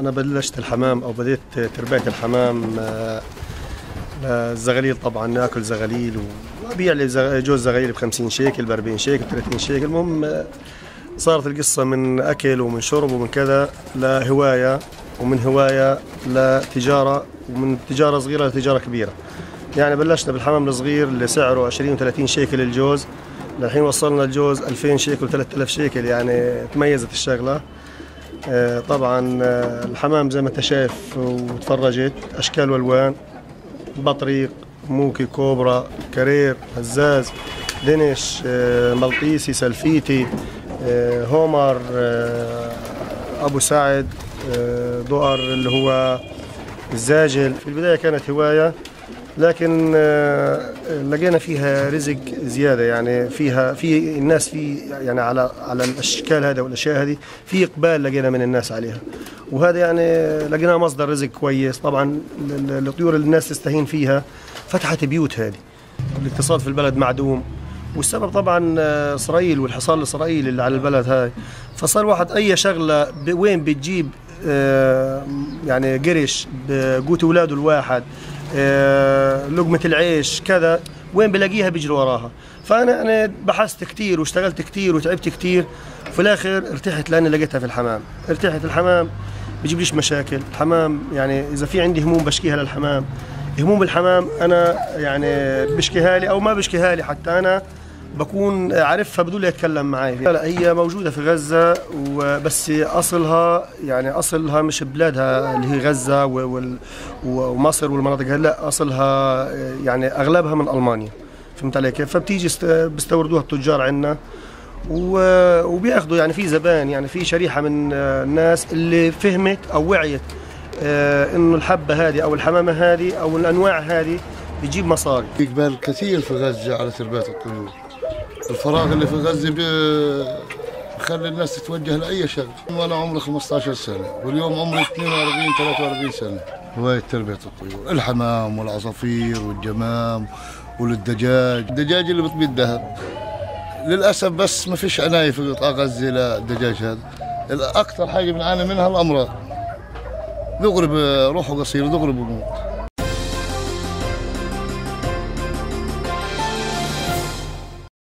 أنا بلشت الحمام أو بديت تربية الحمام الزغليل. طبعاً ناكل زغليل وأبيع لي جوز زغليل ب50 شيكل ب40 شيكل ب30 شيكل. المهم صارت القصة من أكل ومن شرب ومن كذا لهواية، ومن هواية لتجارة، ومن تجارة صغيرة لتجارة كبيرة. يعني بلشنا بالحمام الصغير اللي سعره 20 و30 شيكل الجوز، للحين وصلنا الجوز 2000 شيكل و3000 شيكل. يعني تميزت الشغلة. طبعا الحمام زي ما انت شايف وتفرجت اشكال والوان، بطريق، موكي، كوبرا، كرير، هزاز، دنش، ملطيسي، سلفيتي، هومر، ابو سعد، دؤر اللي هو الزاجل. في البدايه كانت هوايه، لكن لقينا فيها رزق زياده. يعني فيها في الناس في يعني على الاشكال هذا والاشياء هذه في اقبال لقينا من الناس عليها، وهذا يعني لقيناه مصدر رزق كويس. طبعا الطيور اللي الناس تستهين فيها فتحت بيوت هذه. الاقتصاد في البلد معدوم، والسبب طبعا اسرائيل والحصار الاسرائيلي اللي على البلد هاي. فصار واحد اي شغله وين بتجيب يعني قرش بقوت اولاده الواحد، لقمة العيش كذا، وين بلاقيها بيجري وراها. فأنا بحثت كتير واشتغلت كتير وتعبت كتير، في الآخر ارتحت لأني لقيتها في الحمام. ارتحت الحمام، بيجيب ليش مشاكل الحمام. يعني إذا في عندي هموم بشكيها للحمام، هموم بالحمام أنا يعني بشكيها لي أو ما بشكيها لي، حتى أنا بكون عارفها بدون لا يتكلم معي. لا هي موجودة في غزة، وبس أصلها يعني أصلها مش بلادها اللي هي غزة ومصر والمناطق هذه. لا أصلها يعني أغلبها من ألمانيا، فهمت علي كيف؟ فبتيجي بيستوردوها التجار عندنا وبياخذوا. يعني في زبائن، يعني في شريحة من الناس اللي فهمت أو وعيت إنه الحبة هذه أو الحمامة هذه أو الأنواع هذه بتجيب مصاري. إقبال كثير في غزة على تربية الطيور. الفراغ اللي في غزة بخلي الناس تتوجه لأي شغل. وأنا عمري 15 سنة واليوم عمري 42 43 سنة. هواية تربية الطيور، الحمام والعصافير والجمام والدجاج. الدجاج اللي بتبيع الذهب للأسف، بس ما فيش عناية في قطاع غزة للدجاج هذا. أكثر حاجة بنعاني منها الأمراض، دغري بروحه قصير دغري بموت.